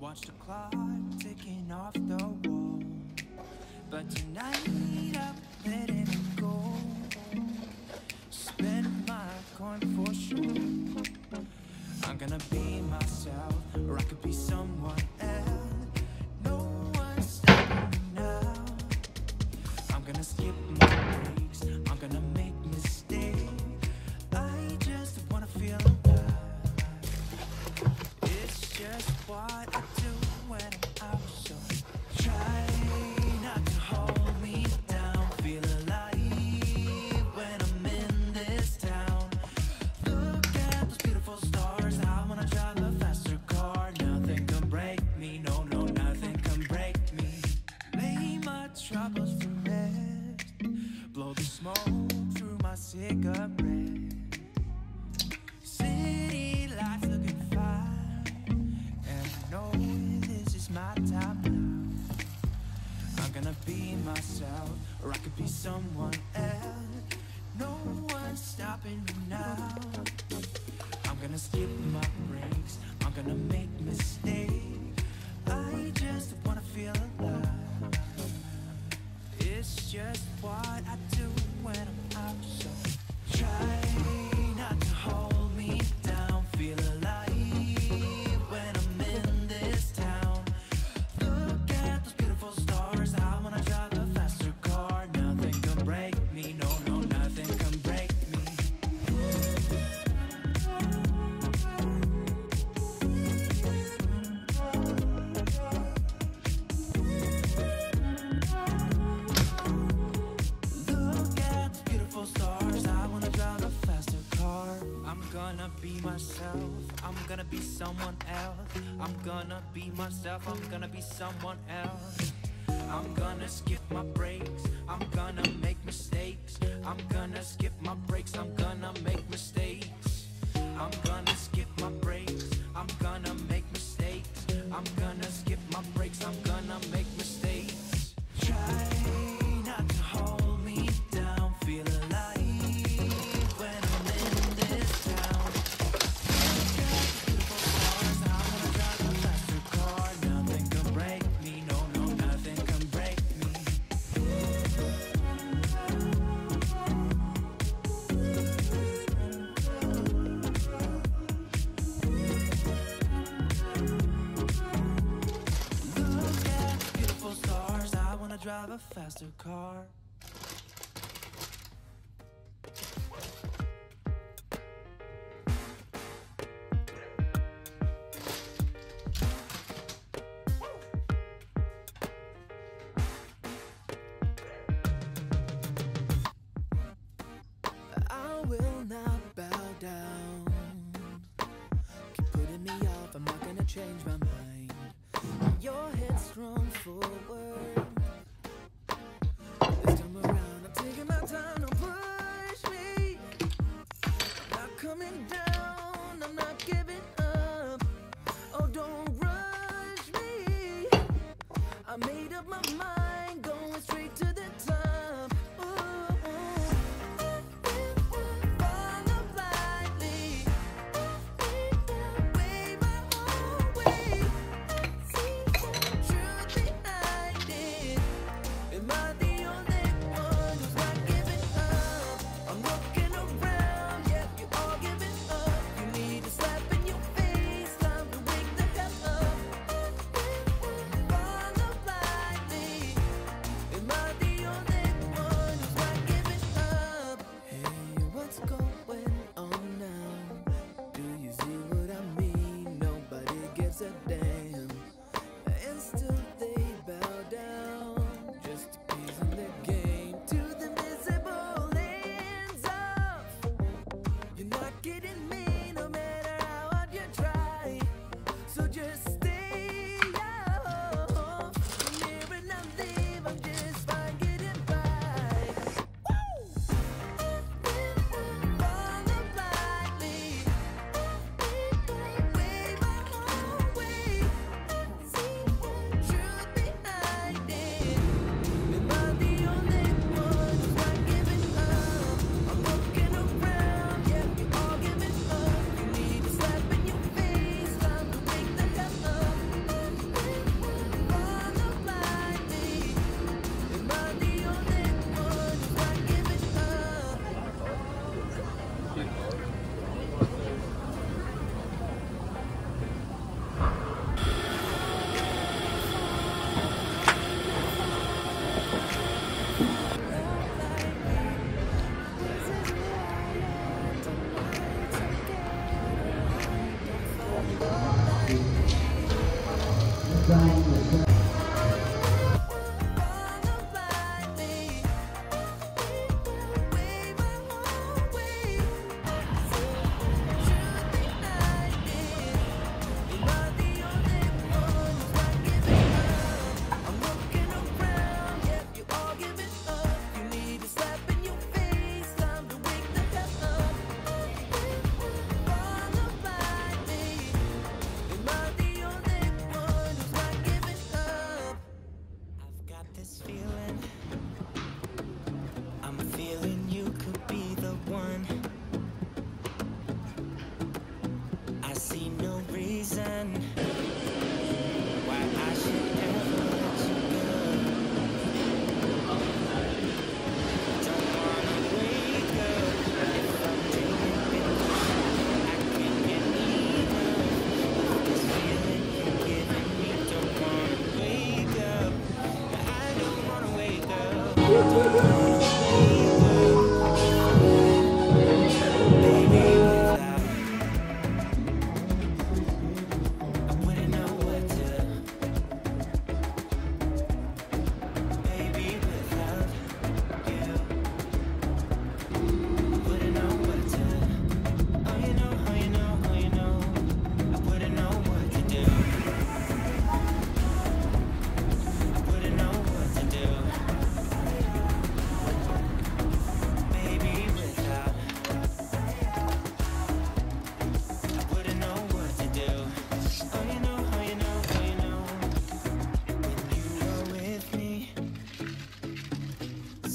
Watch the clock ticking off the wall, but tonight I'm letting it go. Spend my coin for sure. I'm gonna be myself, or I could be someone else. No one's stopping now. I'm gonna skip my breaks, I'm gonna make mistakes. I just wanna feel alive. It's just what I do when I'm out, so try not to hold me down. Feel alive when I'm in this town. Look at those beautiful stars. I wanna drive a faster car. Nothing can break me, no, no, nothing can break me. Lay my troubles to rest. Blow the smoke through my cigarette. City lights looking fine. No, this is my time now. I'm gonna be myself, or I could be someone else. No one's stopping me now. I'm gonna skip my breaks, I'm gonna make mistakes. I just wanna feel alive. It's just what I do when I'm out, so try not to hold me down. Feel alive myself, I'm gonna be someone else. I'm gonna be myself, I'm gonna be someone else. I'm gonna skip my breaks, I'm gonna make mistakes. I'm gonna skip my breaks, I'm gonna make mistakes. I'm gonna skip my breaks, I'm gonna make mistakes. I'm gonna skip my breaks, I'm gonna make mistakes. Try not to hold me down, feel alive. Drive a faster car. I will not bow down. Keep putting me off, I'm not gonna change my mind. Your head's strong forward.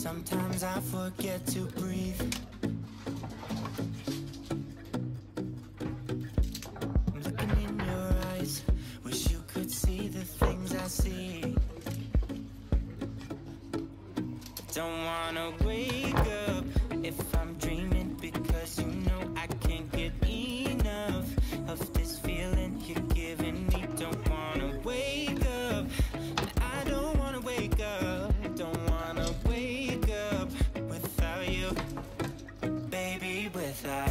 Sometimes I forget to breathe. I'm looking in your eyes. Wish you could see the things I see. Don't wanna wake up if I'm dreaming, because you know I can't get enough of this feeling you're giving me. Don't wanna wake up, I don't wanna wake up. Don't wanna wake up without you, baby, without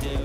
yeah.